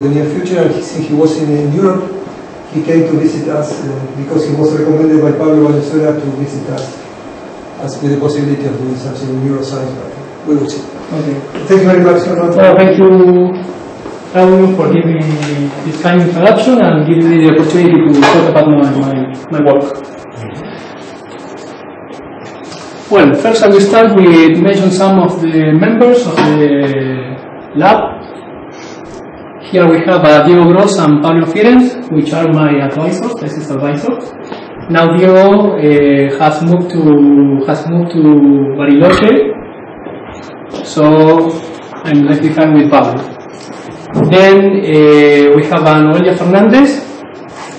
In the near future, and since he was in Europe, he came to visit us because he was recommended by Pablo Valenzuela to visit us as with the possibility of doing something in neuroscience. But we will see. Okay. Thank you very much. Well, thank you, Pablo, for giving me this kind of introduction and giving me the opportunity to talk about my work. Well, first I will start with mention some of the members of the lab. Here we have Diego Gross and Pablo Fierens, which are my advisors, thesis advisors. Now Diego has moved to Bariloche, so I'm left behind with Pablo. Then we have Noelia Fernandez.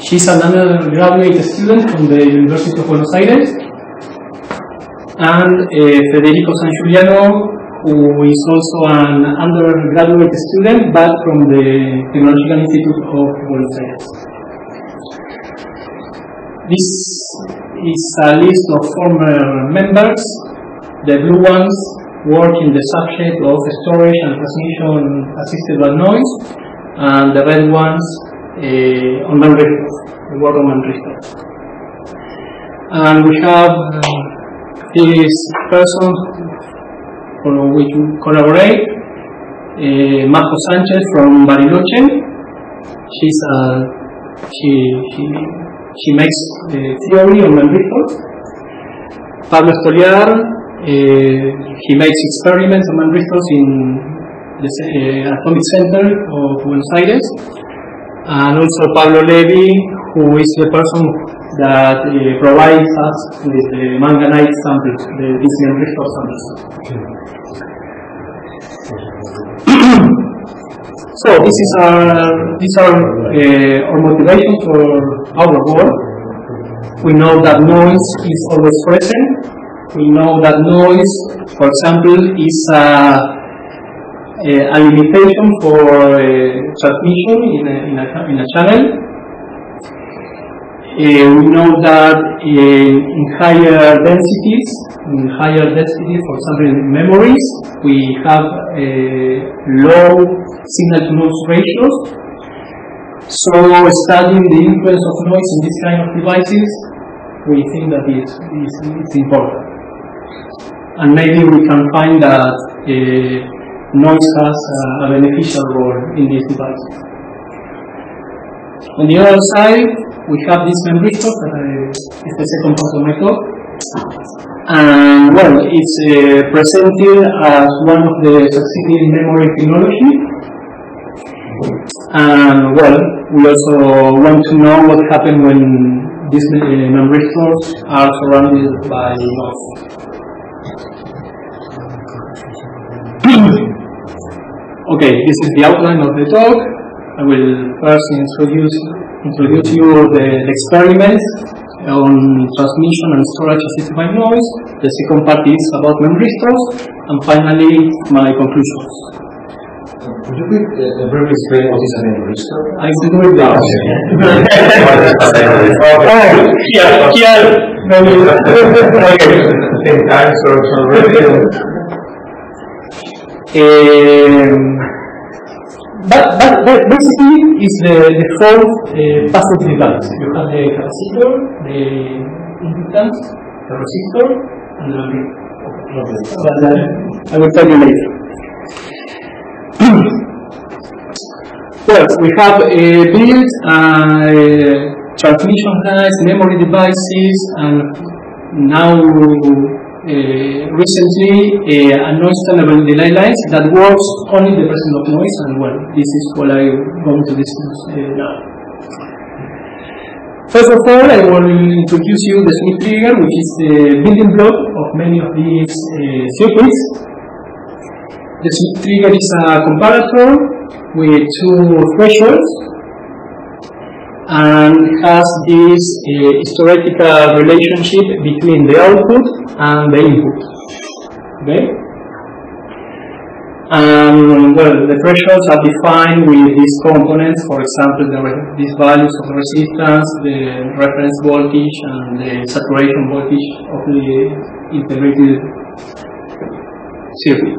She's an undergraduate student from the University of Buenos Aires. And Federico Sanchuliano, who is also an undergraduate student, but from the Technological Institute of Buenos Aires. This is a list of former members. The blue ones work in the subject of storage and transmission assisted by noise, and the red ones on memristors, the work on memristors. And we have this person for which we collaborate, Marco Sanchez from Bariloche. She makes theory on memristors. Pablo Stoliar, he makes experiments on memristors in the Atomic Center of Buenos Aires. And also Pablo Levy, who is the person that provides us with the manganite samples, these memristor samples. Okay. So these are our motivation for our work. We know that noise is always present. We know that noise, for example, is a limitation for transmission in a channel. We know that in higher densities, for example, in memories, we have low signal-to-noise ratios. So, studying the influence of noise in this kind of devices, we think that it's important. And maybe we can find that noise has a beneficial role in these devices. On the other side, we have these memristors, it's the second part of my talk. And well, it's presented as one of the succeeding memory technology. And well, we also want to know what happens when these memristors are surrounded by noise. Okay, this is the outline of the talk. I will first introduce you the experiments on transmission and storage assisted by noise. The second part is about memristors, and finally my conclusions. Could you give a brief explain what is a memristor? I can do it now. But basically, it's the fourth passive device. You have the capacitor, the inductance, the resistor, and the memristor. Okay. But I will tell you later. Well, we have built transmission guides, memory devices, and now recently, a noise tunable delay light that works only the presence of noise, and well, this is what I'm going to discuss now. First of all, I will introduce you the Schmitt trigger, which is the building block of many of these circuits. The Schmitt trigger is a comparator with two thresholds, and has this historical relationship between the output and the input. Okay? And well, the thresholds are defined with these components, for example, these values of the resistance, the reference voltage, and the saturation voltage of the integrated circuit.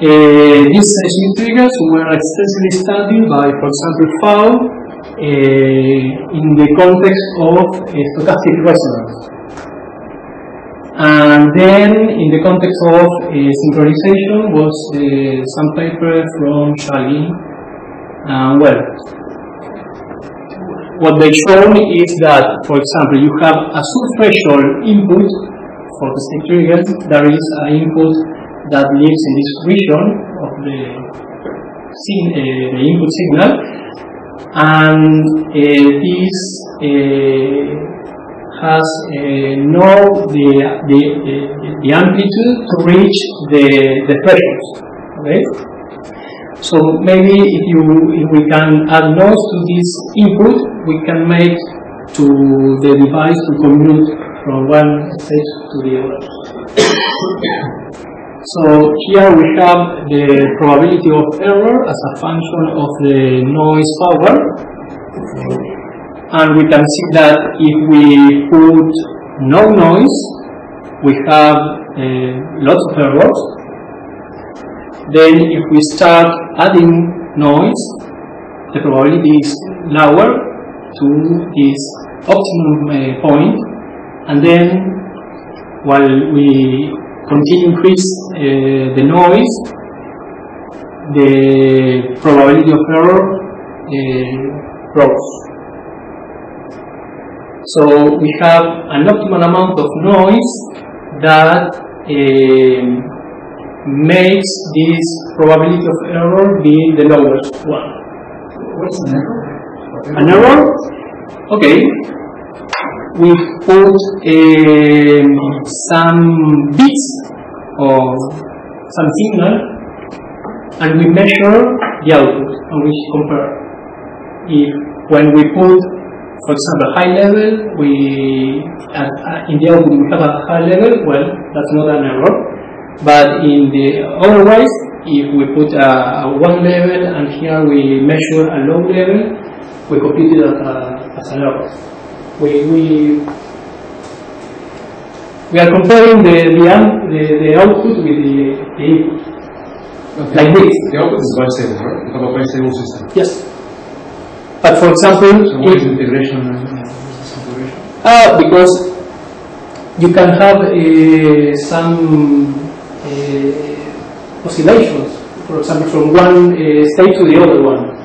These Schmitt triggers were extensively studied by, for example, Fau in the context of stochastic resonance, and then in the context of synchronization was some paper from Shalin. Well, what they shown is that, for example, you have a sub-threshold input for the Schmitt trigger. There is an input that lives in this region of the input signal, and this has the amplitude to reach the threshold. Okay, so maybe if we can add noise to this input, we can make to the device to commute from one stage to the other. So here we have the probability of error as a function of the noise power, and we can see that if we put no noise, we have lots of errors. Then if we start adding noise, the probability is lower to this optimum point, and then while we continue increase the noise, the probability of error grows. So we have an optimal amount of noise that makes this probability of error be the lowest one. What's an error? An error? Okay. We put some bits or some signal and we measure the output, and we compare. If when we put, for example, high level, in the output we have a high level, well, that's not an error. But in the otherwise, if we put a one level and here we measure a low level, we compute it as an error. We are comparing the output with the input. Okay. Like this. The output is by stable, right? You have a by stable system. Yes. But for example, so what is integration and disintegration? Because you can have some oscillations, for example, from one state to the other one,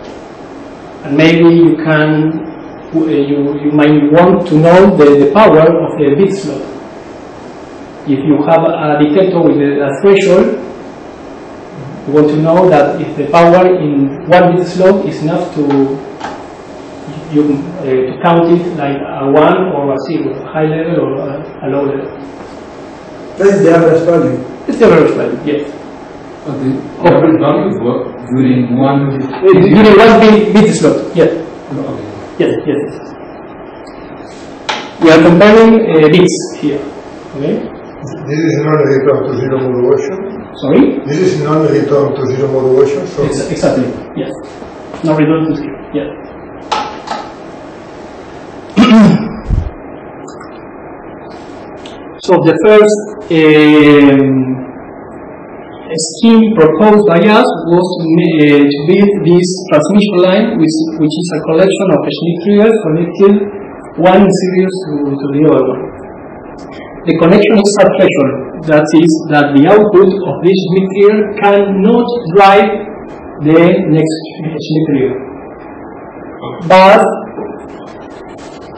and maybe you can. You might want to know the power of the bit slot. If you have a detector with a threshold, you want to know that if the power in one bit slot is enough to count it like a 1 or a 0, a high level or a low level. That is the average value? It's the average value, yes. But the average value is what? During one bit slot? During one bit slot, yes. Okay. Yes, yes. We are comparing bits here. Okay. This is non-return-to-zero modulation. Sorry. This is non-return-to-zero modulation. So exactly. Yes. Non-return-to-zero. Yes. So the first scheme proposed by us was to build this transmission line, which is a collection of Schmitt triggers connected one series to the other one. The connection is a threshold, that is, that the output of this Schmitt trigger cannot drive the next Schmitt trigger. But,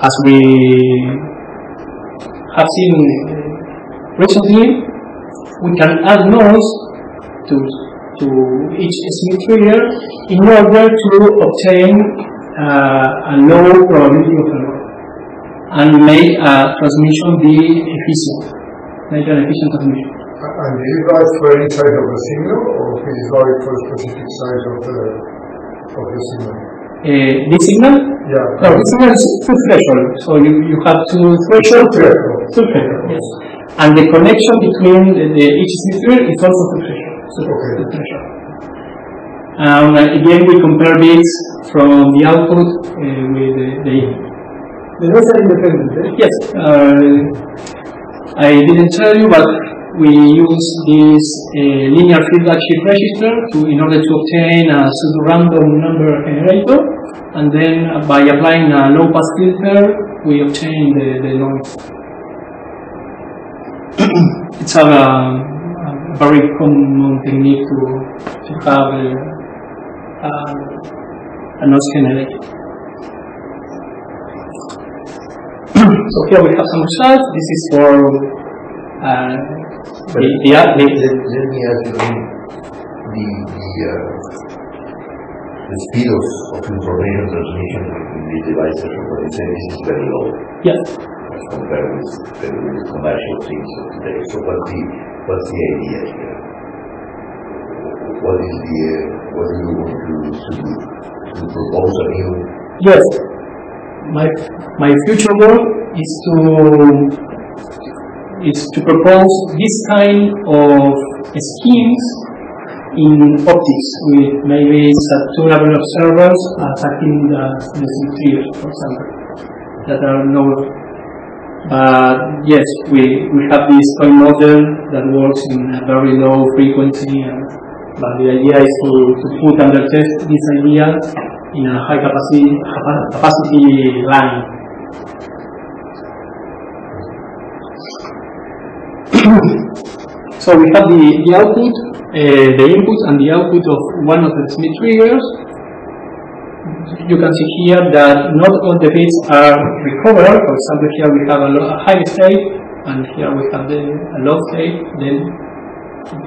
as we have seen recently, we can add noise to each Schmitt trigger in order to obtain a low probability of error and make a transmission be efficient, make an efficient transmission. And is it right for any size of the signal, or is it right for a specific size of the signal? This signal? Yeah. No, this signal is two thresholds, so you have two thresholds. Two thresholds, yes. And the connection between each Schmitt trigger is also two thresholds. Okay. Again, we compare bits from the output with the input. The noise are independent, eh? Yes. I didn't tell you, but we use this linear feedback shift register in order to obtain a pseudo-random number generator, and then by applying a low-pass filter, we obtain the noise. It's a very common technique to have a noise generator. So here we have some results. This is for let me ask you, the speed of information transmission in these devices from the service is very low. Yes. Compared with commercial things of today. So what's the idea here? What is the what do you want to propose a new? Yes. My future work is to propose this kind of schemes in optics with maybe subtunable observers attacking the symmetry, for example, that are known. But yes, we have this point model that works in a very low frequency, but the idea is to put under test this idea in a high capacity line. So we have the output, the input and the output of one of the Schmitt triggers. You can see here that not all the bits are recovered. For example, here we have a high state, and here we have a low state, then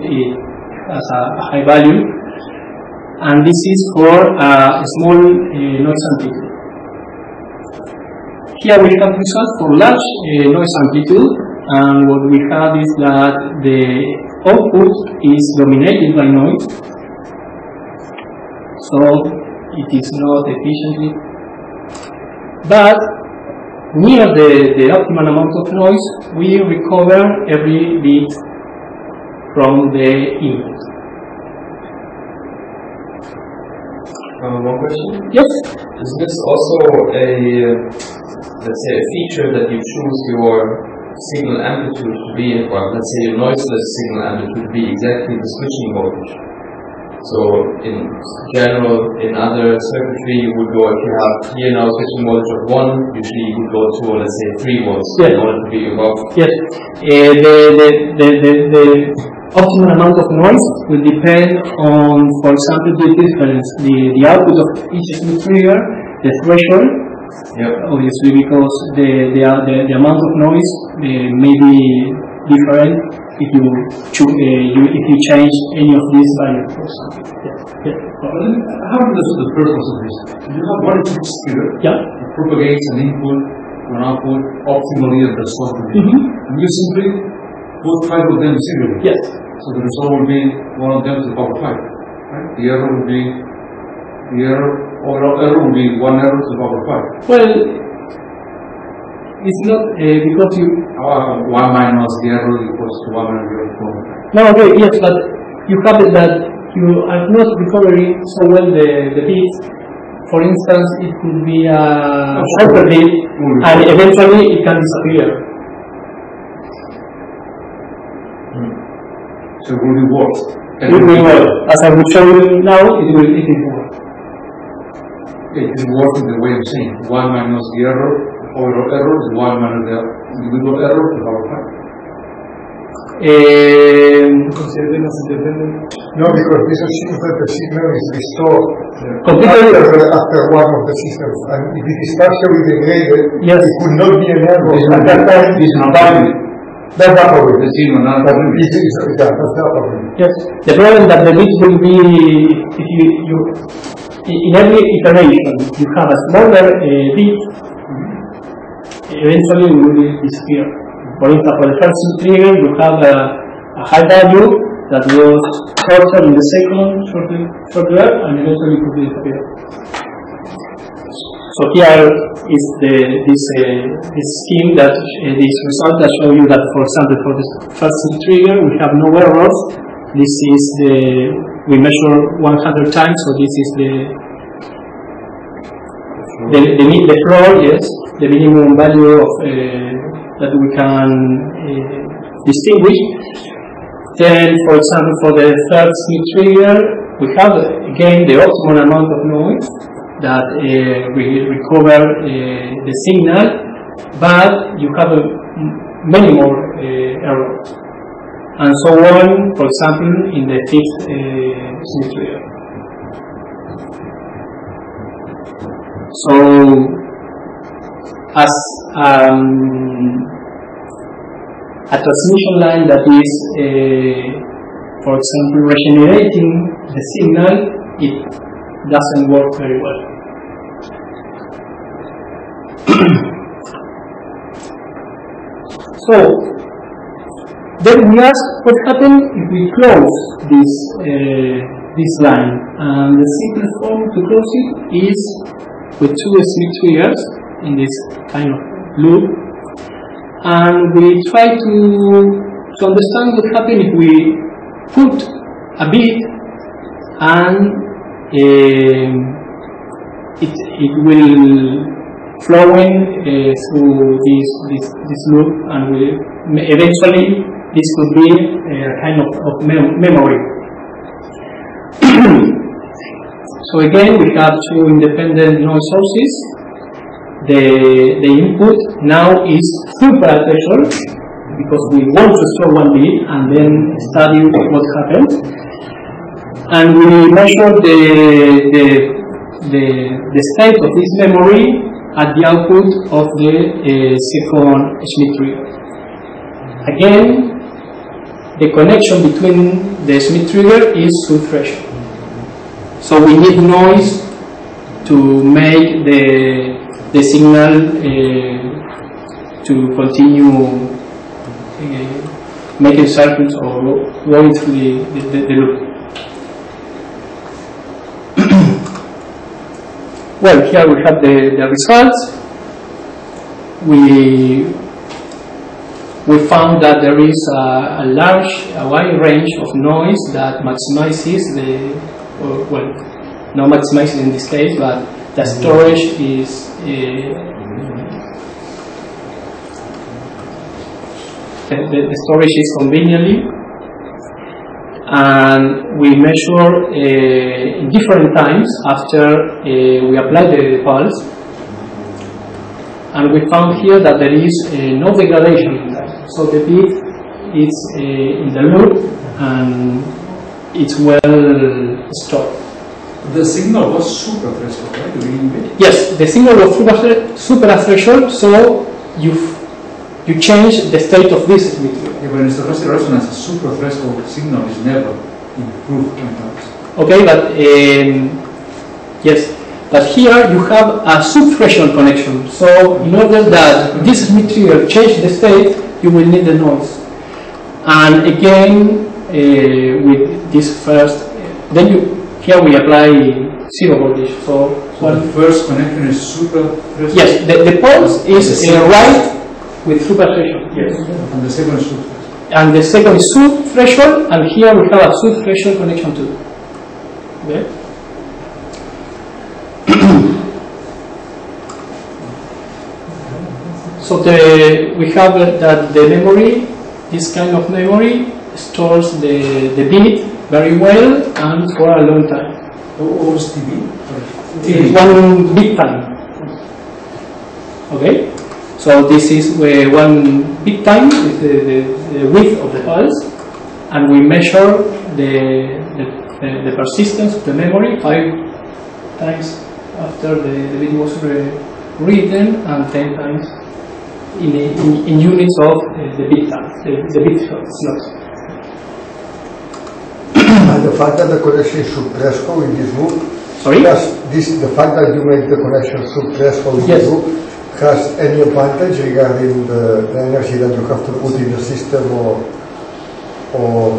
it has a high value. And this is for a small noise amplitude. Here we have results for large noise amplitude, and what we have is that the output is dominated by noise, so it is not efficiently. But near the optimal amount of noise, we recover every bit from the input. One question? Yes. Is this also a, let's say, a feature that you choose your signal amplitude to be, or let's say your noiseless signal amplitude to be exactly the switching voltage? So in general, in other circuitry, you would go, if you have here now switching voltage of 1, usually you would go to, let's say, 3 volts, yes, in order to be above. Yes. The optimal amount of noise will depend on, for example, the difference, the output of each Schmitt trigger, the threshold, yep, obviously, because the amount of noise may be different if you, if you change any of these values. Yeah. How does the purpose of this? You have one Schmitt trigger, yeah, that propagates an input to an output optimally at the start of the input, and you simply put 5 of them serially. Yes. So the result will be one of them to the power 5. Right? The error will be one error to the power 5. Well, it's not because you 1 minus the error equals to 1 minus the error. No, okay, yes, but you have it that you are not recovering so well the bits. For instance, it could be a shorter bit, and eventually it can disappear. So it will be worse. It will be worse. As I will show you now, it will be worse. It is worse in the way of saying 1 minus the error, or error is 1 minus the individual error to power 5. No, because this achievement of the signal is restored after one of the systems. And if it is partially degraded, yes, it could not be an error. At that time, it is valid. That's not for it. Yes. The problem that the bits will be, if you in every iteration you have a smaller bit, eventually it will disappear. For instance, for the first trigger you have a high value that was shorter in the second, shorter, and eventually it will disappear. So here is this scheme that this result that show you that, for example, for the first trigger we have no errors. This is we measure 100 times, so this is the floor, yes, the minimum value of that we can distinguish. Then, for example, for the third Schmitt trigger, we have again the optimal amount of noise that we recover the signal, but you have many more errors, and so on, for example, in the fifth Schmitt trigger. So, as a transmission line that is, for example, regenerating the signal, it doesn't work very well. So, then we ask what happens if we close this, this line. And the simplest form to close it is with two Schmitt triggers in this kind of loop. And we try to understand what happens if we put a bit and it will flow in through this loop, and eventually this could be a kind of memory. So again, we have two independent noise sources. The input now is super threshold, because we want to store one bit and then study what happens, and we measure the state of this memory at the output of the second Schmitt trigger. Again, the connection between the Schmitt trigger is sub-threshold, so we need noise to make the signal to continue making circuits or going through the loop. Well, here we have the results. We found that there is a wide range of noise that maximizes the, or, well, not maximizes in this case, but the storage is the storage is conveniently, and we measure different times after we apply the pulse, and we found here that there is no degradation in time, so the bit is in the loop and it's well stored. The signal was super threshold, right? Yes, the signal was super threshold, so you change the state of this. Yeah, but in stochastic resonance, a super threshold signal is never improved by times. Okay, but yes, but here you have a sub-threshold connection. So in order that this material change the state, you will need the noise. And again, with this first, then you. Here we apply zero voltage. So the first connection is super threshold? Yes, the pulse is right with super threshold. Yes. And the second is sub threshold. And the second is sub threshold, and here we have a sub threshold connection too. Okay. So we have that the memory, this kind of memory, stores the bit very well and for a long time. What was TB? One bit time. Okay? So this is where one bit time is the width of the pulse, and we measure the persistence of the memory 5 times after the bit was written, and 10 times in units of the bit time, the bit slots. And the fact that the connection is sub-threshold in this loop, the fact that you make the connection sub-threshold in this loop, has any advantage regarding the energy that you have to put in the system, or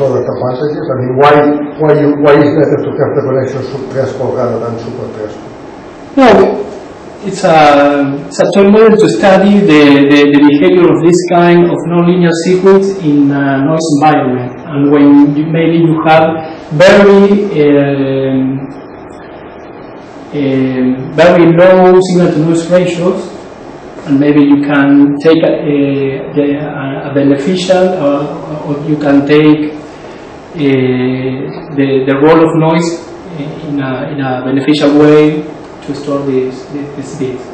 product advantages? I mean, why is it better to have the connection sub-threshold rather than super-threshold? No, it's a tool model to study the behavior of this kind of nonlinear circuits in a noise environment. And when maybe you have very low signal to noise ratios, and maybe you can take a beneficial, or you can take the role of noise in a beneficial way to store these bits.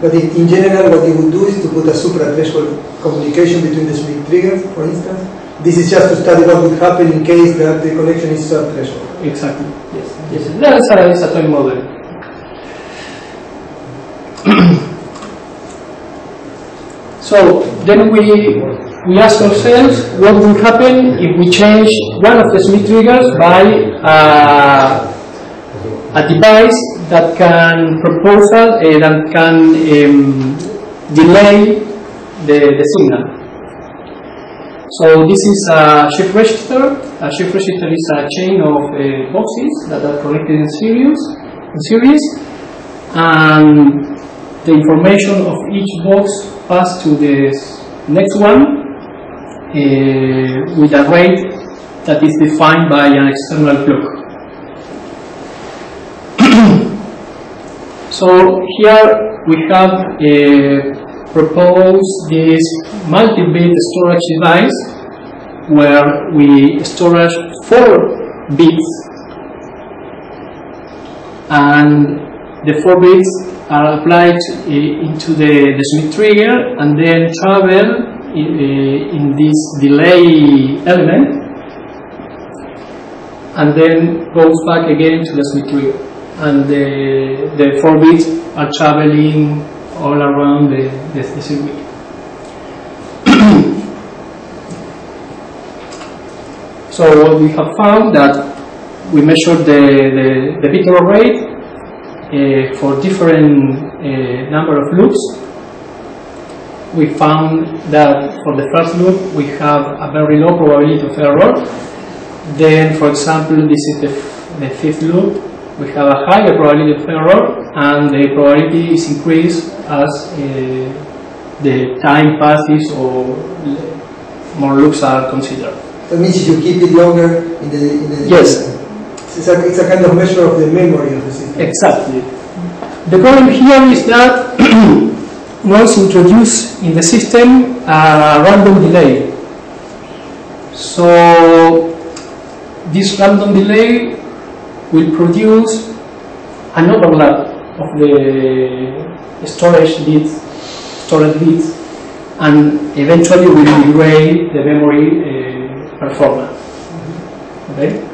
But in general, what you would do is to put a supra-threshold communication between the Schmitt triggers, for instance. This is just to study what would happen in case that the connection is sub-threshold. Exactly. Yes. Yes. That is a toy model. So then we ask ourselves what would happen if we change one of the Schmitt triggers by a device that can delay the signal. So this is a shift register. A shift register is a chain of boxes that are connected in series, and the information of each box passes to the next one with a rate that is defined by an external clock. So here we have propose this multi-bit storage device where we store 4 bits, and the 4 bits are applied into the Schmitt trigger and then travel in this delay element and then goes back again to the Schmitt trigger, and the 4 bits are traveling all around the circuit. So what we have found that we measured the bipolar rate for different number of loops. We found that for the first loop we have a very low probability of error. Then, for example, this is the fifth loop. We have a higher probability of error, and the probability is increased as the time passes or more loops are considered. That means you keep it longer in the yes. It's a kind of measure of the memory of the system. Exactly. The problem here is that once introduced in the system a random delay. So this random delay will produce an overlap of the storage bits, and eventually will degrade the memory performance. Okay.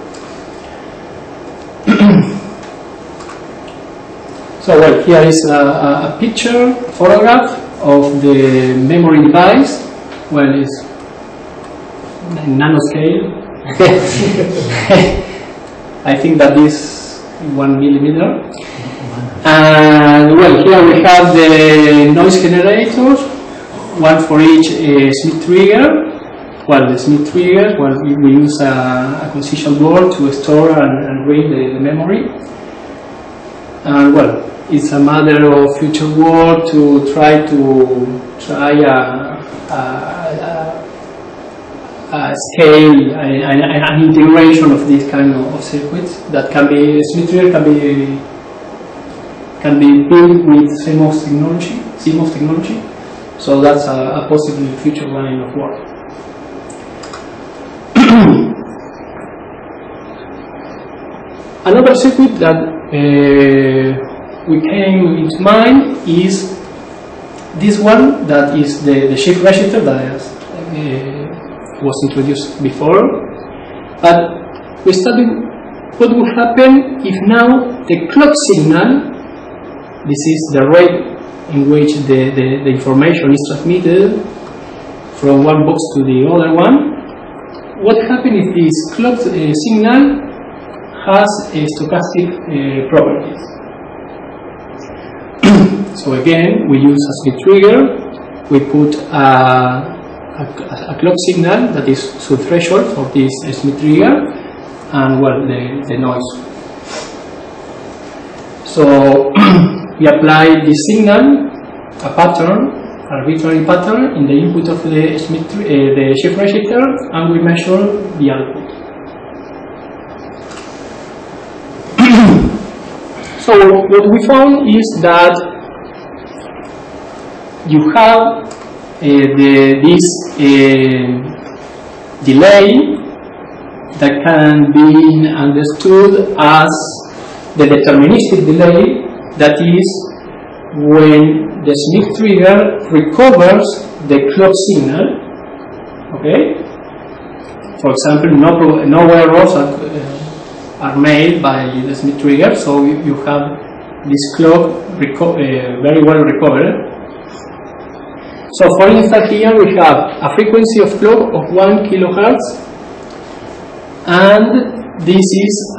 So well, here is a picture, photograph of the memory device. Well, it's nanoscale. I think that is 1 millimeter. And well, here we have the noise generators, one for each Schmitt trigger. Well, the Schmitt triggers, well, we use a concision board to store and read the memory. And well, it's a matter of future work to try a scale and an integration of these kind of circuits that can be Schmitt trigger can be built with CMOS technology. So that's a possible future line of work. Another circuit that we came into mind is this one, that is the shift register that was introduced before, but we studied what would happen if now the clock signal, this is the rate in which the information is transmitted from one box to the other one, what happens if this clock signal has a stochastic properties. So again, we use a Schmitt trigger, we put a clock signal that is sub-threshold for this Schmitt trigger, and well, the noise. So we apply this signal, a pattern, arbitrary pattern, in the input of the shift register, and we measure the output. So what we found is that you have this delay that can be understood as the deterministic delay, that is when the Schmitt trigger recovers the clock signal, okay? For example, no errors are made by the Schmitt trigger, so you have this clock very well recovered. So for instance, here we have a frequency of clock of 1 kHz, and this is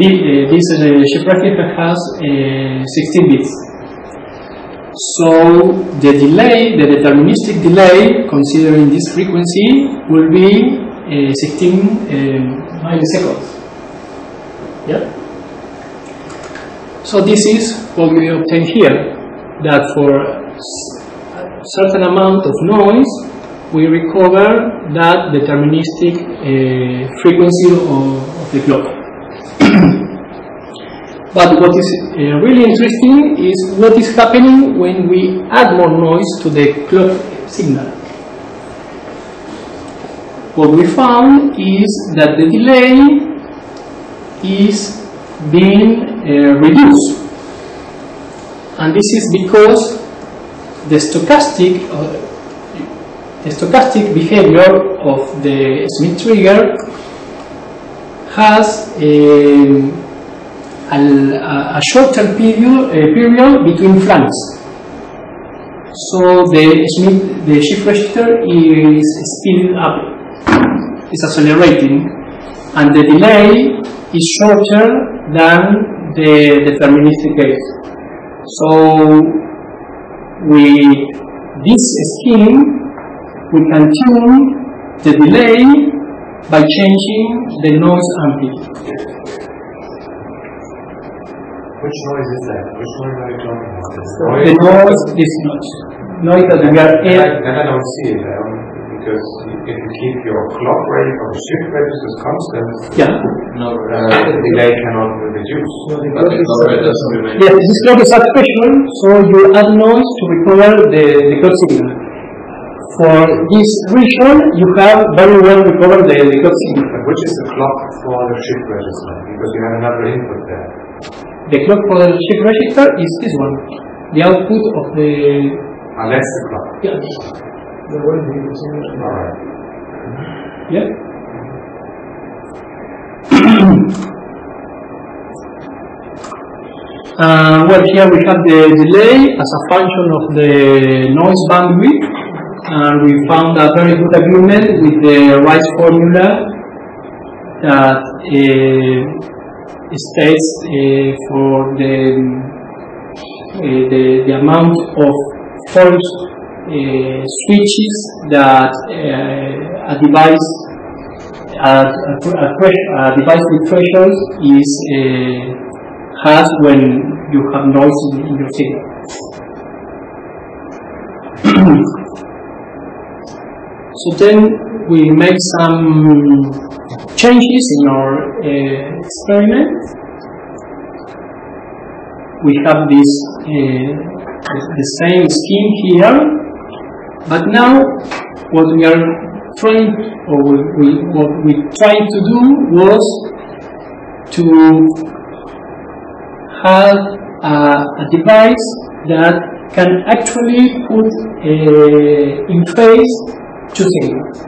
this shift register has 16 bits. So the delay, the deterministic delay, considering this frequency, will be 16 milliseconds. Yeah. So this is what we obtain here, that for a certain amount of noise we recover that deterministic frequency of the clock. But what is really interesting is what is happening when we add more noise to the clock signal. What we found is that the delay is being reduced, and this is because the stochastic behavior of the Schmitt trigger has a shorter period between flanks. So the shift register is speeding up, is accelerating, and the delay is shorter than the deterministic case. So with this scheme we can tune the delay by changing the noise amplitude. Which noise is that? Which noise are you talking about? So the noise, this noise. Noise that we are in. And I don't see it, because if you keep your clock rate or shift registers constant, yeah. The delay cannot be reduced. No, yes, this clock is at pressure, so you add noise to recover the clock signal. For this region, you have very well recovered the clock signal. But which is the clock for the shift register? Because you have another input there. The clock for the shift register is this one, the output of the... Unless the clock. Yeah. Yeah. Well, here we have the delay as a function of the noise bandwidth, and we found a very good agreement with the Rice formula that states for the amount of forced switches that a device with thresholds is has when you have noise in your signal. So then we make some changes in our experiment. We have this the same scheme here. But now, what we are trying, or what we tried to do, was to have a device that can actually put in phase two signals.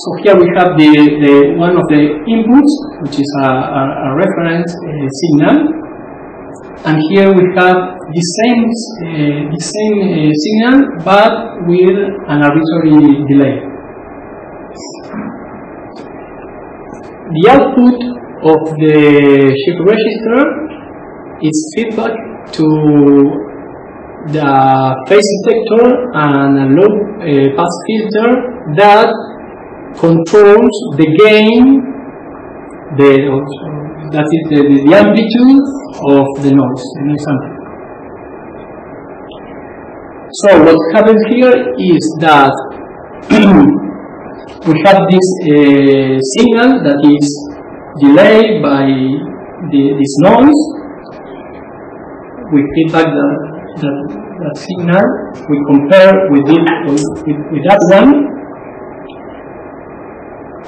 So here we have the one of the inputs, which is a reference signal, and here we have the same signal, but with an arbitrary delay. The output of the shift register is feedback to the phase detector and a low pass filter that controls the gain, that is the amplitude of the noise amplitude. So what happens here is that we have this signal that is delayed by this noise, we feedback the signal, we compare with that one.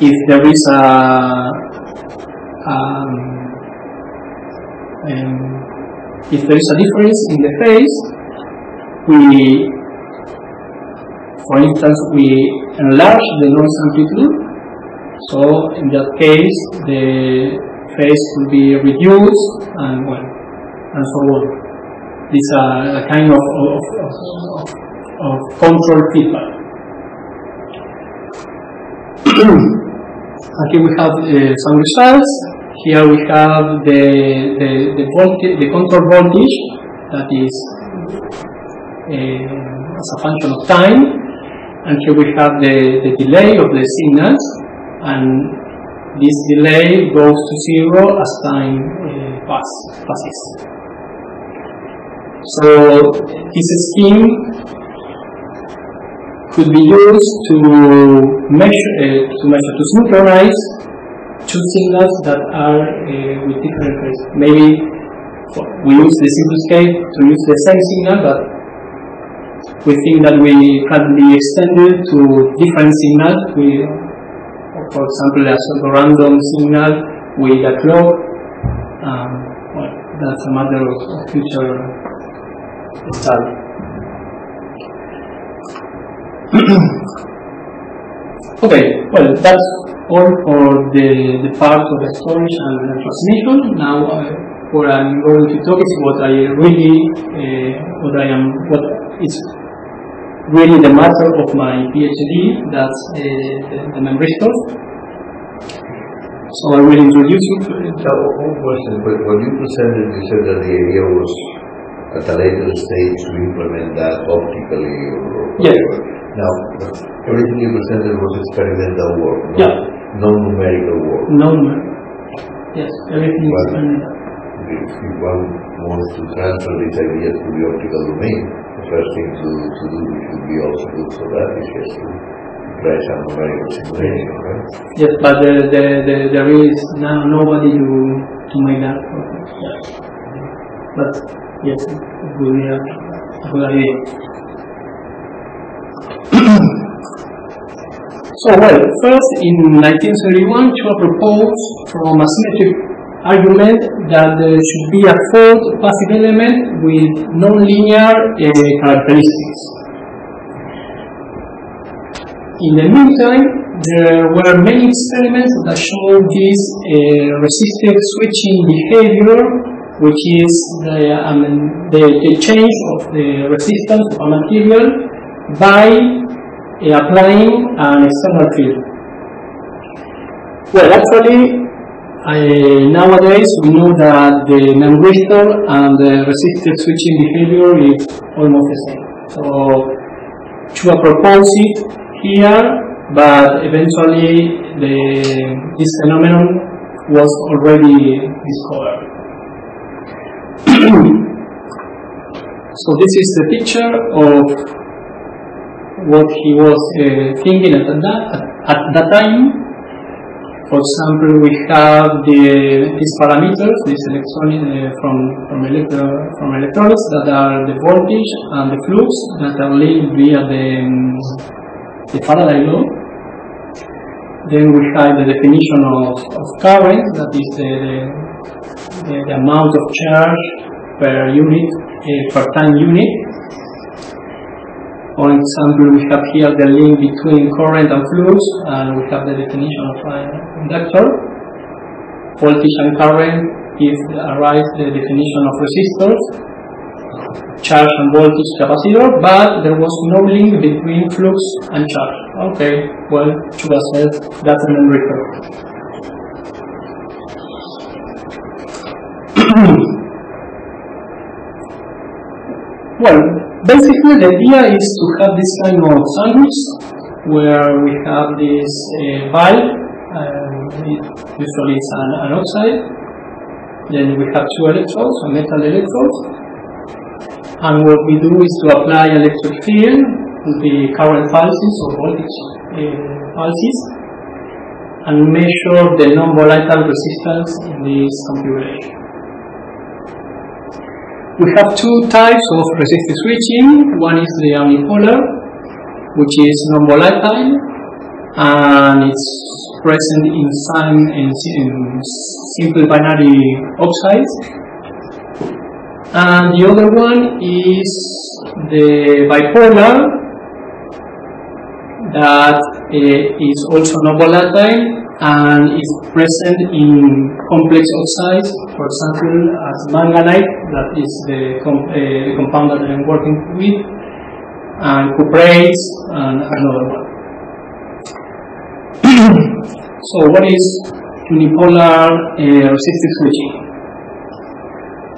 If there is a difference in the phase, for instance, we enlarge the noise amplitude. So in that case, the phase will be reduced, and well, and so on. This is a kind of control feedback. Here we have some results. Here we have the control voltage that is as a function of time, and here we have the delay of the signals, and this delay goes to zero as time passes. So this scheme could be used to synchronize two signals that are with different phases. Maybe we use the simplest case to use the same signal, but we think that we can be extended to different signals. For example, as a random signal with a clock. Well, that's a matter of future study. Okay, well, that's all for the part of the storage and the transmission. Now, what I'm going to talk is what is really the matter of my PhD, that's the memristors. So I will introduce you to it. So, one question, when you presented, you said that the idea was at a later stage to implement that optically or whatever. Yes. Now, everything you presented was experimental work, no? Yeah. Non-numerical work. Non-numerical. Yes, everything is experimental. If one wants to transfer these ideas to the optical domain, the first thing to do, which would be also good for that, is just to try some numerical simulation, right? Yes, but there is now nobody to make that work. But yes, it will be a good idea. So, well, first in 1931, Chua proposed from a symmetric argument that there should be a fourth passive element with non-linear characteristics. In the meantime, there were many experiments that showed this resistive switching behavior, which is the change of the resistance of a material by applying an external field. Well, actually, nowadays we know that the memristor and the resistive switching behavior is almost the same. So Chua proposed it here, but eventually this phenomenon was already discovered. So this is the picture of what he was thinking at that time. For example, we have these parameters, these electronics from electronics that are the voltage and the flux that are linked via the Faraday law. Then we have the definition of current, that is the amount of charge per unit, per time unit. For example, we have here the link between current and flux, and we have the definition of a inductor. Voltage and current gives the definition of resistors, charge and voltage capacitor, but there was no link between flux and charge. Okay, well, Chua says that's an memristor. Well, basically the idea is to have this kind of sandwich where we have this valve, usually it's an oxide, then we have two electrodes, a metal electrode, and what we do is to apply electric field to the current pulses or voltage pulses and measure the non-volatile resistance in this configuration. We have two types of resistive switching. One is the unipolar, which is non-volatile, and it's present in some simple binary oxides. And the other one is the bipolar, that is also non-volatile and is present in complex oxides, for example, as manganite, that is the compound that I'm working with, and cuprates, and another one. So, what is unipolar resistive switching?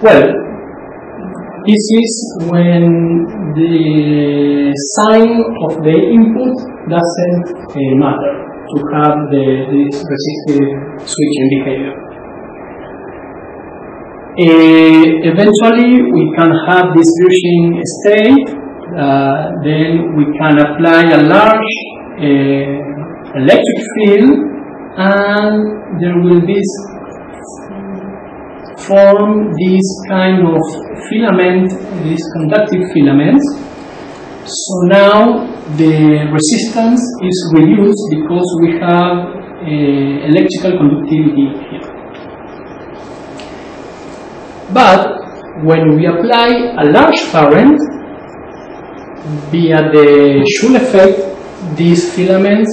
Well, this is when the sign of the input doesn't matter to have this resistive switching behavior. Eventually, we can have this switching state. Then we can apply a large electric field, and there will be form this kind of filament, these conductive filaments. So now the resistance is reduced because we have electrical conductivity here. But when we apply a large current via the Joule effect, these filaments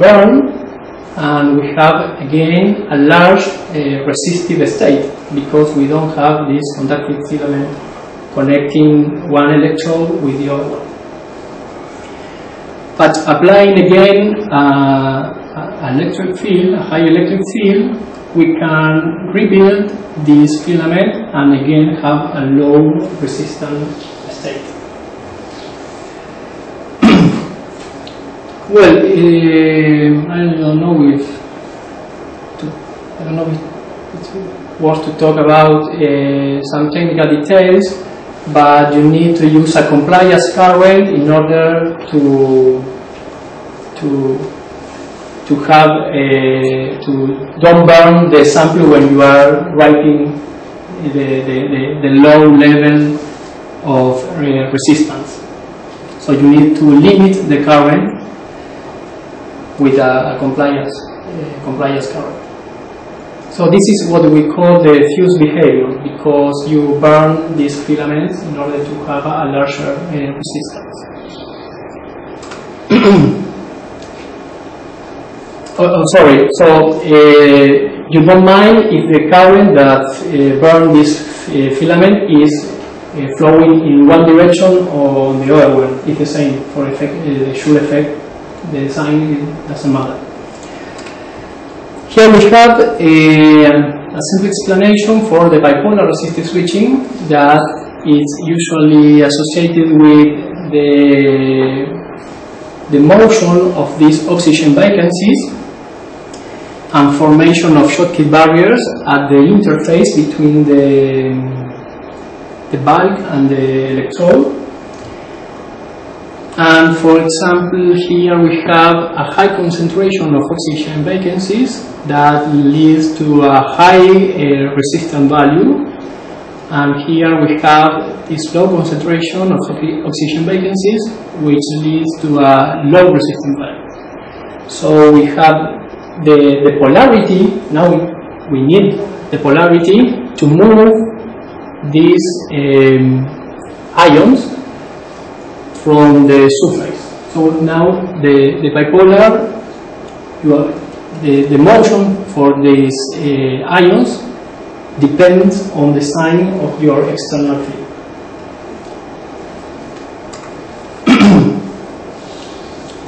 burn, and we have again a large resistive state because we don't have this conductive filament connecting one electrode with the other one. But applying again an electric field, a high electric field, we can rebuild this filament and again have a low resistance state. Well, I don't know if it's worth to talk about some technical details. But you need to use a compliance current in order to don't burn the sample when you are writing the low level of resistance. So you need to limit the current with a compliance current. So this is what we call the fuse behavior, because you burn these filaments in order to have a larger resistance. You don't mind if the current that burns this filament is flowing in one direction or the other one. It's the same for effect, the Joule effect. The sign doesn't matter. Here we have a simple explanation for the bipolar resistive switching that is usually associated with the motion of these oxygen vacancies and formation of Schottky barriers at the interface between the bulk and the electrode. And for example, here we have a high concentration of oxygen vacancies that leads to a high resistance value. And here we have this low concentration of oxygen vacancies, which leads to a low resistance value. So we have the polarity. Now we need the polarity to move these ions from the surface. So now the bipolar, the motion for these ions depends on the sign of your external field.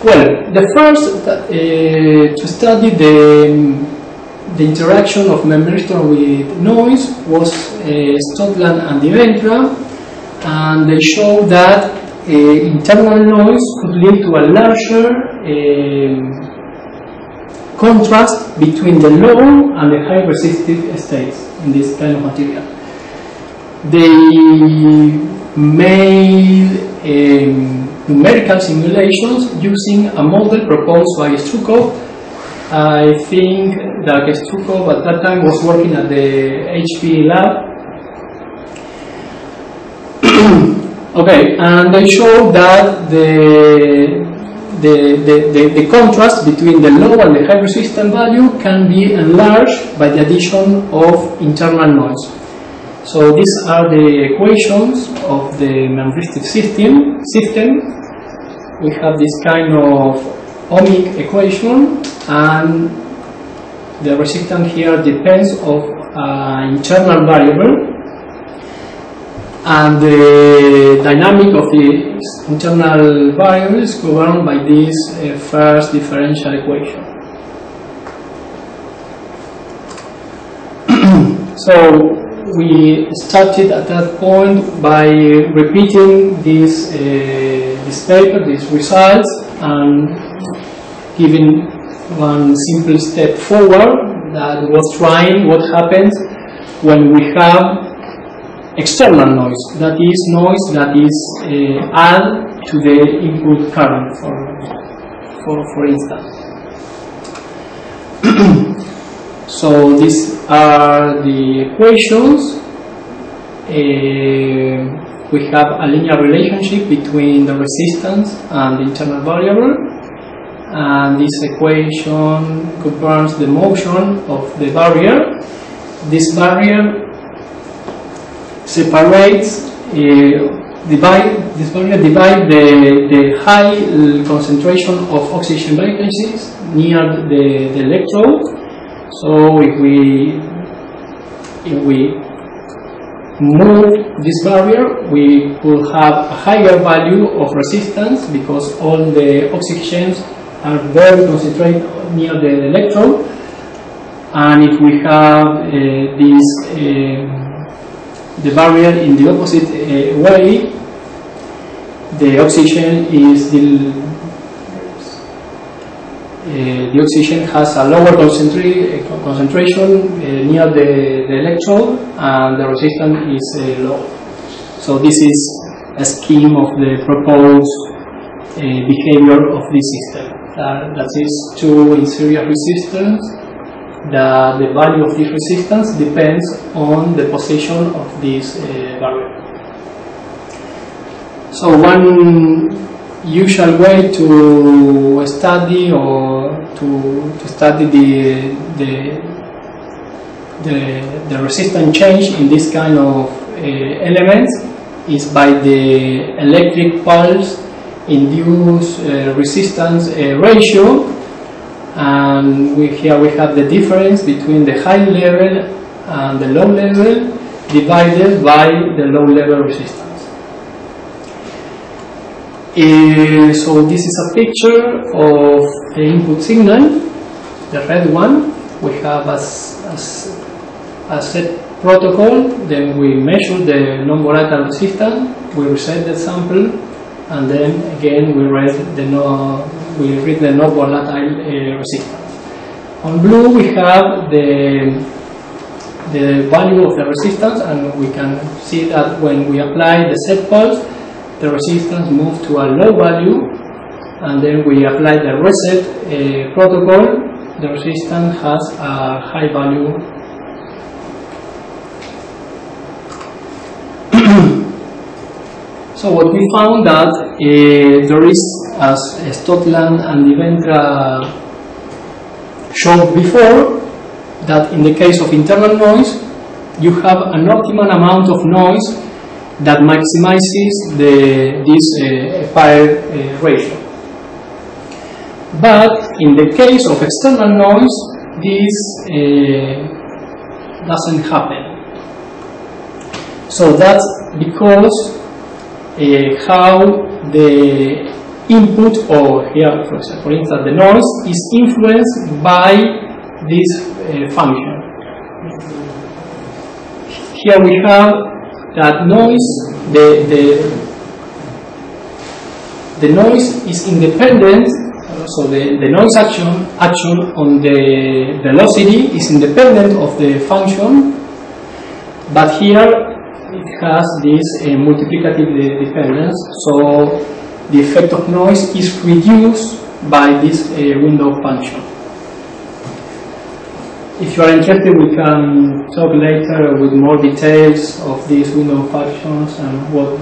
Well, the first to study the interaction of memristor with noise was Stotland and Di Ventra, and they showed that internal noise could lead to a larger contrast between the low and the high resistive states in this kind of material. They made numerical simulations using a model proposed by Strukov. I think that Strukov at that time was working at the HP lab. Okay, and they show that the contrast between the low and the high resistance value can be enlarged by the addition of internal noise. So these are the equations of the memristor system. We have this kind of ohmic equation, and the resistance here depends on internal variable, and the dynamic of the internal variable is governed by this first differential equation. So we started at that point by repeating this paper, these results, and giving one simple step forward that was trying what happens when we have external noise, that is noise that is added to the input current, for instance. So these are the equations. We have a linear relationship between the resistance and the internal variable, and this equation governs the motion of the barrier. This barrier divides the high concentration of oxygen vacancies near the electrode. So if we move this barrier, we will have a higher value of resistance because all the oxygens are very concentrated near the electrode. And if we have the barrier in the opposite way, the oxygen has a lower concentration near the electrode, and the resistance is low. So this is a scheme of the proposed behavior of this system. That is, two in series resistance. The value of this resistance depends on the position of this barrier. So one usual way to study the resistance change in this kind of elements is by the electric pulse induced resistance ratio. And here we have the difference between the high level and the low level divided by the low level resistance. So this is a picture of the input signal, the red one. We have a set protocol, then we measure the non-volatile resistance, we reset the sample, and then again we read the non-volatile resistance. On blue we have the value of the resistance, and we can see that when we apply the set pulse, the resistance moves to a low value, and then we apply the reset protocol, the resistance has a high value. So what we found that there is, as Stotland and Di Ventra showed before, that in the case of internal noise, you have an optimal amount of noise that maximizes this fire ratio. But in the case of external noise, this doesn't happen. So that's because how the input, or here for instance the noise, is influenced by this function. Here we have that noise, the noise is independent, so the noise action on the velocity is independent of the function, but here it has this multiplicative dependence, so the effect of noise is reduced by this window function. If you are interested, we can talk later with more details of these window functions and what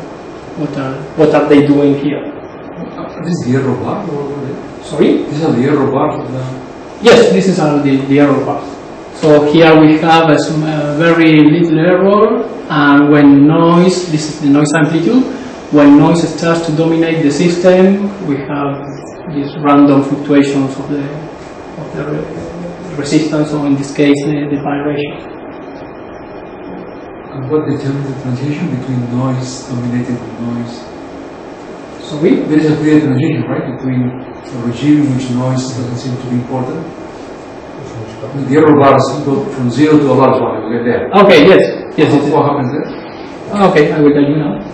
what are they doing here? This is the error bar? Sorry? These are the error bars? Yes, this is the error bars. So here we have a very little error, and when noise, this is the noise amplitude, when noise starts to dominate the system, we have these random fluctuations of the resistance, or in this case, the vibration. And what determines the transition between noise dominated by noise? So there is a clear transition, right, between a regime in which noise doesn't seem to be important. The error bars go from 0 to a large one, you get there. Okay, yes. Yes. What happens there? Okay, I will tell you now.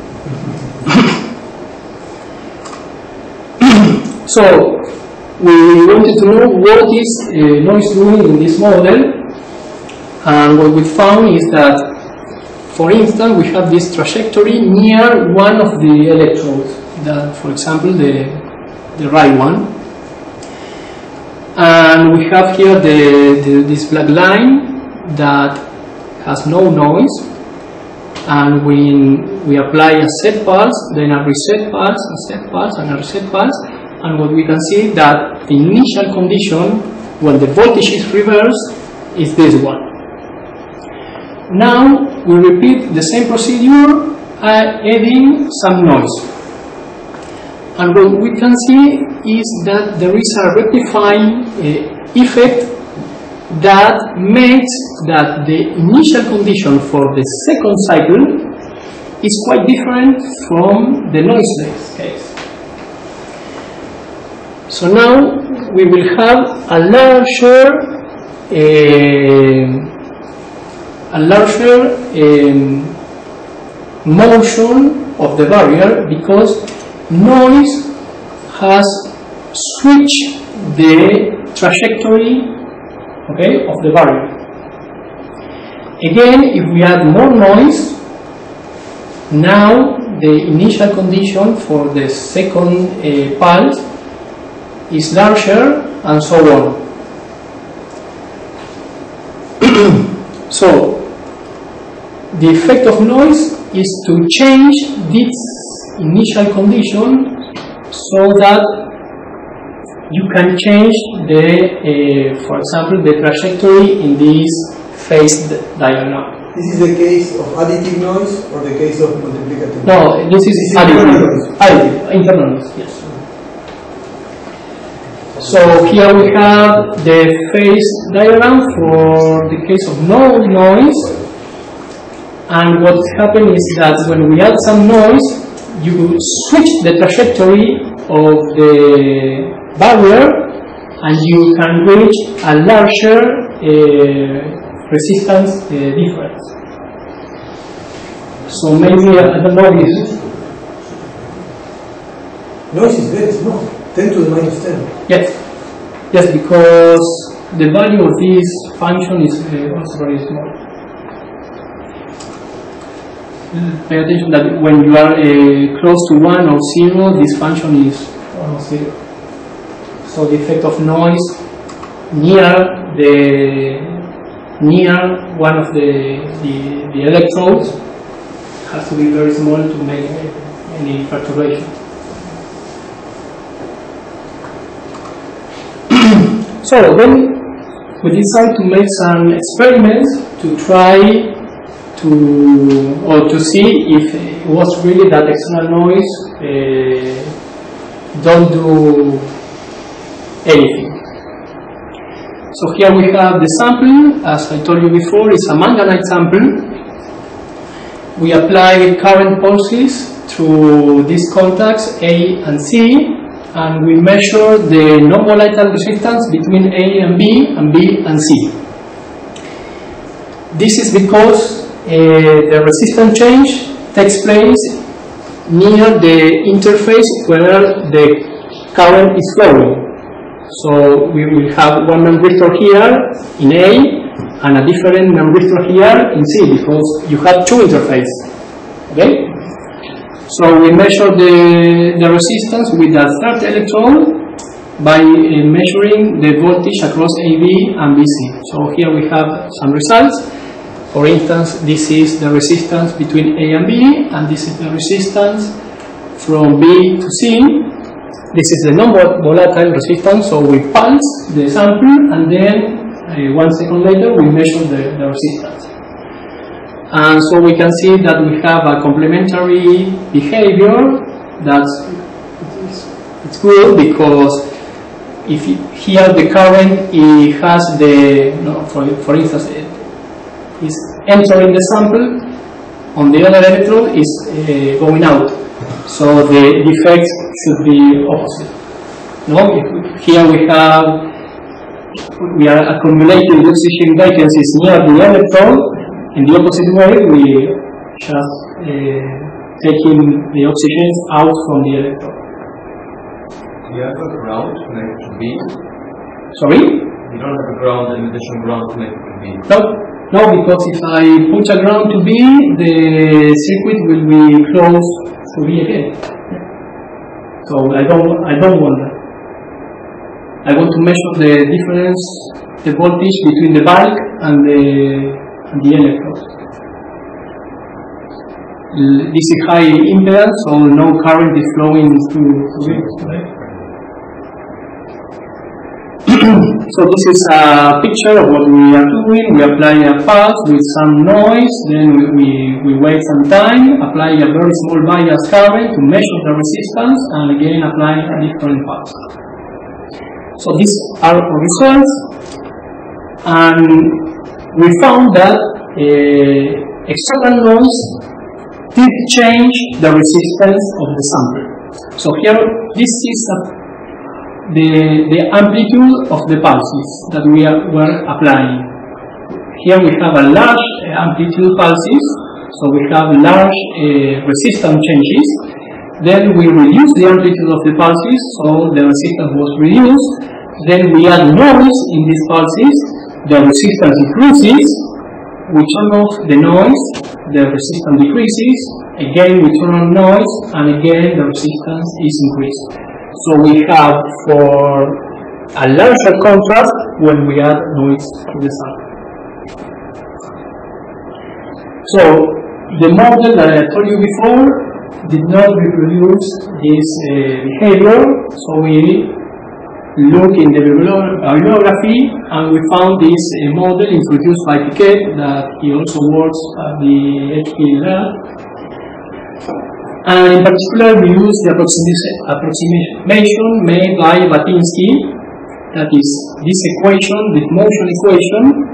So, we wanted to know what is noise doing in this model, and what we found is that, for instance, we have this trajectory near one of the electrodes, that, for example, the right one. And we have here this black line that has no noise, and when we apply a set pulse, then a reset pulse, a set pulse, and a reset pulse, and what we can see is that the initial condition, when the voltage is reversed, is this one. Now we repeat the same procedure, adding some noise. And what we can see is that there is a rectifying effect that makes that the initial condition for the second cycle is quite different from the noiseless case. So now we will have a larger motion of the barrier, because noise has switched the trajectory, okay, of the barrier. Again, if we add more noise, now the initial condition for the second pulse is larger, and so on. So, the effect of noise is to change this initial condition so that you can change the, for example, the trajectory in this phase diagram. This is the case of additive noise or the case of multiplicative noise? No, this is additive. Additive, internal noise, yes. So here we have the phase diagram for the case of no noise, and what happens is that when we add some noise, you switch the trajectory of the barrier, and you can reach a larger resistance difference. So maybe I don't know this. Noise is very small, 10 to the minus 10. Yes, yes, because the value of this function is also very small. Pay attention that when you are close to 1 or 0, this function is almost 0. So the effect of noise near one of the electrodes has to be very small to make any perturbation. So then we decide to make some experiments to try to see if it was really that external noise don't do anything. So here we have the sample. As I told you before, it's a manganite sample. We apply current pulses through these contacts A and C, and we measure the non-volatile resistance between A and B, and B and C. This is because the resistance change takes place near the interface where the current is flowing. So we will have one memristor here in A and a different memristor here in C, because you have two interfaces. Okay? So we measure the resistance with a third electrode by measuring the voltage across AB and BC. So here we have some results. For instance, this is the resistance between A and B, and this is the resistance from B to C. This is the non-volatile resistance, so we pulse the sample and then 1 second later we measure the resistance. And so we can see that we have a complementary behavior it's good because if here the current it has the, for instance, it is entering the sample, on the other electrode is going out. So the effect should be opposite. No? Here we are accumulating oxygen vacancies near the electrode. In the opposite way, we just taking the oxygen out from the electrode. Do you have a ground connected to B? Sorry? You don't have a ground, an additional ground connected to B? No, no, because if I put a ground to B, the circuit will be closed to B again. So I don't want that. I want to measure the difference, the voltage between the bulk and the electrode. This is high impedance, so no current is flowing through it. So this is a picture of what we are doing. We apply a pulse with some noise, then we wait some time, apply a very small bias current to measure the resistance, and again apply a different pulse. So these are our results, and we found that external noise did change the resistance of the sample. So here, this is the amplitude of the pulses that were applying. Here we have a large amplitude pulses, so we have large resistance changes. Then we reduce the amplitude of the pulses, so the resistance was reduced. Then we add noise in these pulses. The resistance increases, we turn off the noise, the resistance decreases, again we turn on noise, and again the resistance is increased. So we have for a larger contrast when we add noise to the sample. So the model that I told you before did not reproduce this behavior, so we look in the bibliography, and we found this model introduced by Piquet, that he also works at the HPE lab. And in particular, we use the approximation made by Batinsky, that is this equation, the motion equation,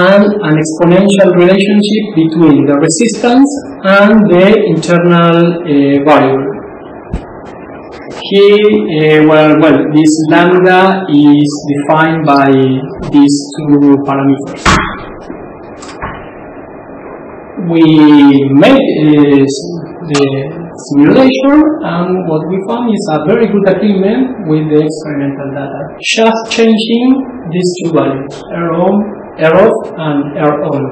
and an exponential relationship between the resistance and the internal variable. Here, well, this lambda is defined by these two parameters. We made the simulation, and what we found is a very good agreement with the experimental data, just changing these two values, R0 and R1.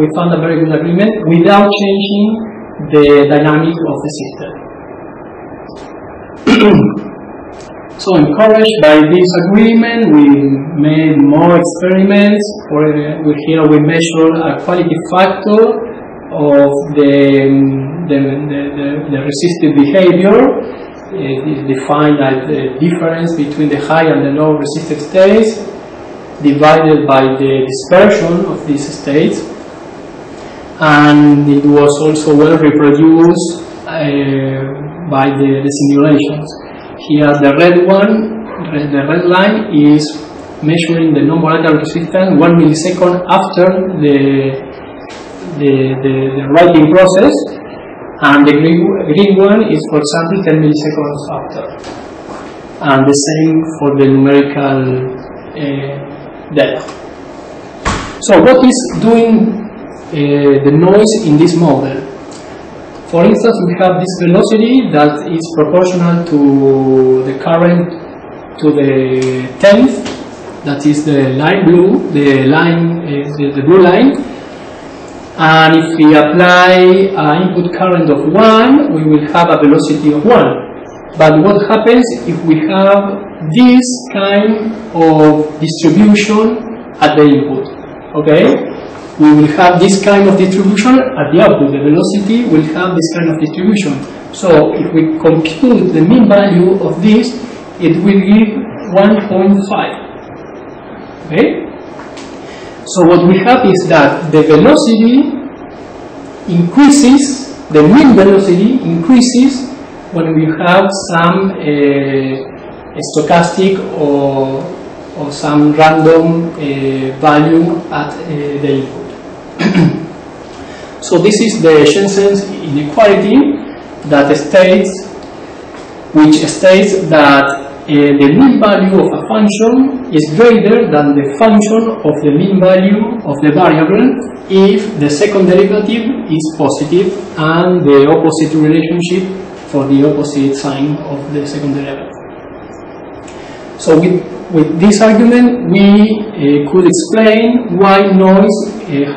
We found a very good agreement without changing the dynamic of the system. So, encouraged by this agreement, we made more experiments. Here we measured a quality factor of the resistive behavior, defined as the difference between the high and the low resistive states, divided by the dispersion of these states, and it was also well reproduced by the simulations. Here the red line is measuring the non-volatile resistance 1 millisecond after the writing process, and the green one is, for example, 10 milliseconds after. And the same for the numerical data. So what is doing the noise in this model? For instance, we have this velocity that is proportional to the current to the 10th, that is the light blue, the blue line. And if we apply an input current of 1, we will have a velocity of 1. But what happens if we have this kind of distribution at the input? Okay? We will have this kind of distribution at the output. The velocity will have this kind of distribution. So if we compute the mean value of this, it will give 1.5. Okay? So what we have is that the velocity increases, the mean velocity increases when we have some stochastic or some random value at the input. So this is the Jensen's inequality that states, that the mean value of a function is greater than the function of the mean value of the variable if the second derivative is positive and the opposite relationship for the opposite sign of the second derivative. So with this argument we could explain why noise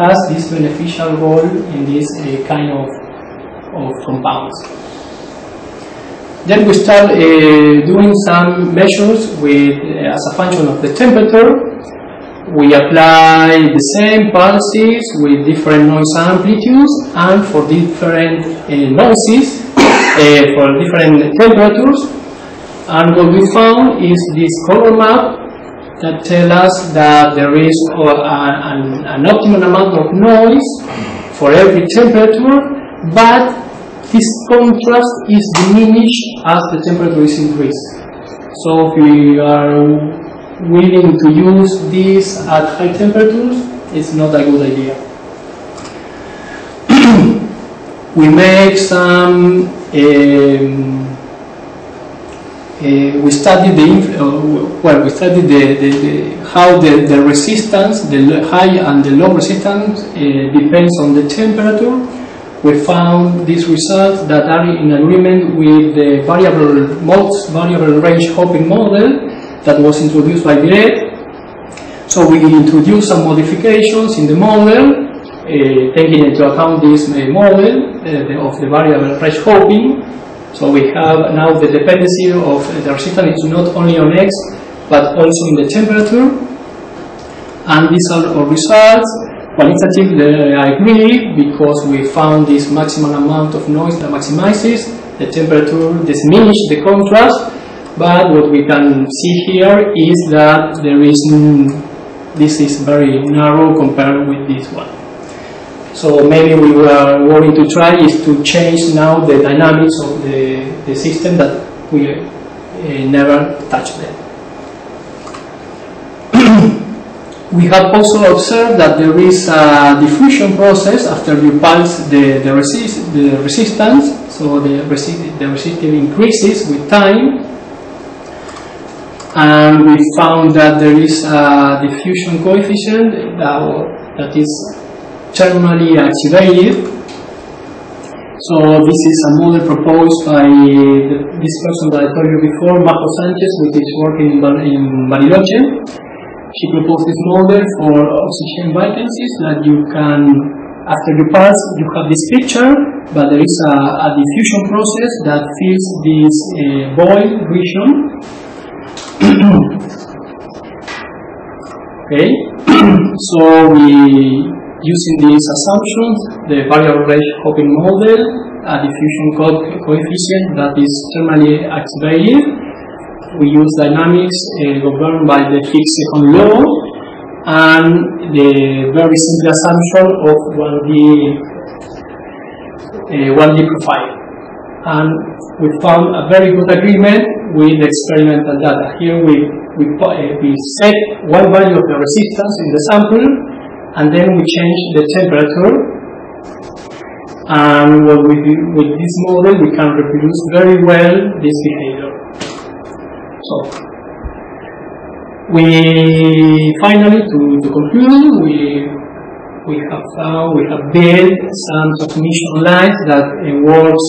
has this beneficial role in this kind of compounds. Then we start doing some measures with as a function of the temperature. We apply the same pulses with different noise amplitudes and for different noises, for different temperatures. And what we found is this color map that tells us that there is an optimum amount of noise for every temperature, but this contrast is diminished as the temperature is increased. So if we are willing to use this at high temperatures, it's not a good idea. We make some we studied how the resistance, the high and the low resistance depends on the temperature. We found these results that are in agreement with the variable range hopping model that was introduced by Viret. So we introduced some modifications in the model, taking into account this model of the variable range hopping. So we have now the dependency of the resistance is not only on X, but also in the temperature. And these are our results. Qualitatively, I agree, because we found this maximum amount of noise that maximizes. The temperature diminishes the contrast, but what we can see here is that there is, this is very narrow compared with this one. So maybe we were going to try is to change now the dynamics of the system that we never touched them. We have also observed that there is a diffusion process after you pulse the resistance, so the resistance increases with time. And we found that there is a diffusion coefficient that is thermally activated. So this is a model proposed by this person that I told you before, Marco Sanchez, which is working in Bariloche. She proposed this model for oxygen vacancies that you can, after you pass, you have this picture, but there is a diffusion process that fills this void region. Okay, so we, using these assumptions, the variable range hopping model, a diffusion coefficient that is thermally activated. We use dynamics governed by the fixed second law and the very simple assumption of 1D profile. And we found a very good agreement with experimental data. Here we set one value of the resistance in the sample, and then we change the temperature, and what we do with this model, we can reproduce very well this behavior. So we finally, to conclude, we have built some transmission lines that works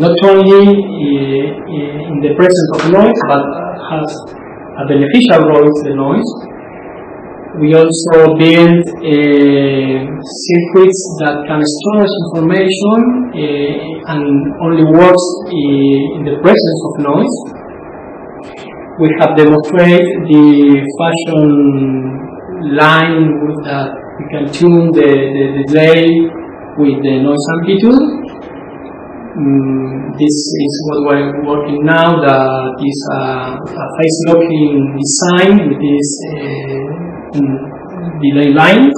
not only in the presence of noise, but has a beneficial role in the noise. We also build circuits that can store information and only works in the presence of noise. We have demonstrated the fashion line that we can tune the delay with the noise amplitude. This is what we're working now, that is a phase locking design with this delay line.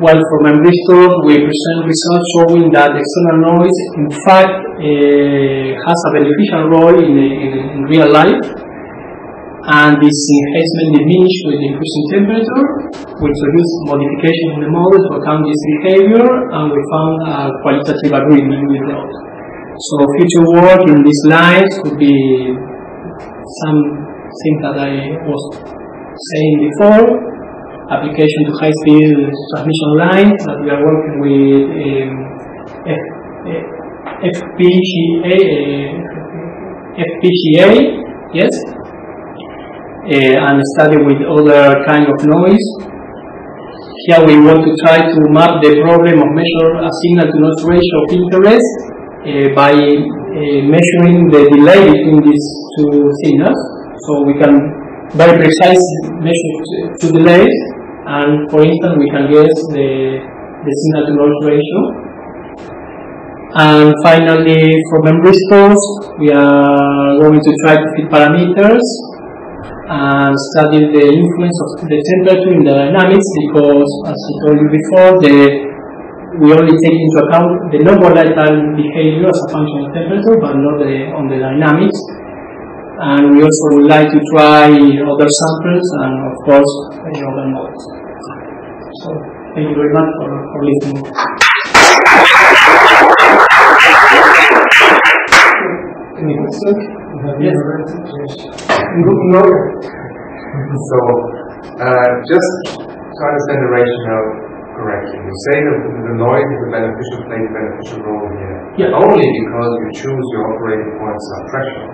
Well, for memristors, we present results showing that external noise, in fact, has a beneficial role in real life, and this enhancement diminished with increasing temperature. We introduced modifications in the model to account this behavior, and we found a qualitative agreement with that. So, future work in these lines could be some things that I was saying before. Application to high-speed transmission lines that we are working with FPGA, yes, and study with other kind of noise. Here we want to try to map the problem of measure a signal-to-noise ratio of interest by measuring the delay between these two signals, so we can very precise measure to delays. And for instance, we can guess the signal-to-noise ratio. And finally, for memristors, we are going to try to fit parameters and study the influence of the temperature in the dynamics, because, as I told you before, we only take into account the non-volatile behavior as a function of temperature, but not on the dynamics. And we also would like to try other samples and, of course, other models. So, thank you very much for listening. Any questions? Yes. No. So, just to understand the rationale correctly, you say that the noise is a beneficial play, a beneficial role here. Yeah. Only because you choose your operating points of pressure.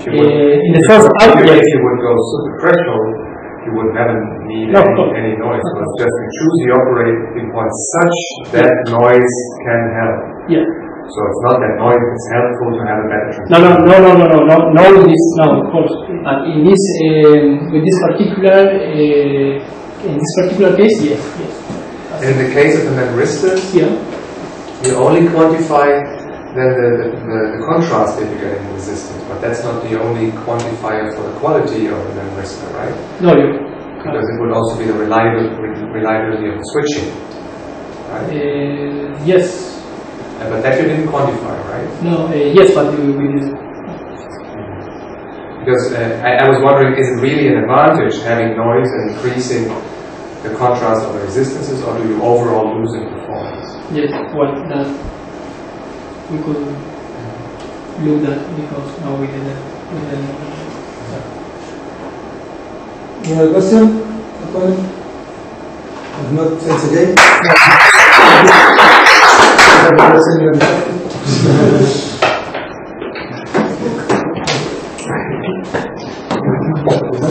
In the first output, if you would go to the threshold, you would never need any noise. But just to choose the operating point such that noise can help. Yeah. So it's not that noise is helpful to have a better transmission. No, of course. But in this, with this particular, in this particular case, yes. And in the case of the memristors, yeah, you only quantify then the contrast that you get in resistance, but that's not the only quantifier for the quality of the memristor, right? No, because it would also be the reliability of the switching, right? Yes. But that you didn't quantify, right? No, yes, but we did. Because I was wondering, is it really an advantage having noise and increasing the contrast of the resistances, or do you overall lose in performance? Yes, well, we could look that, because now we didn't. Any other question? If not, thanks again.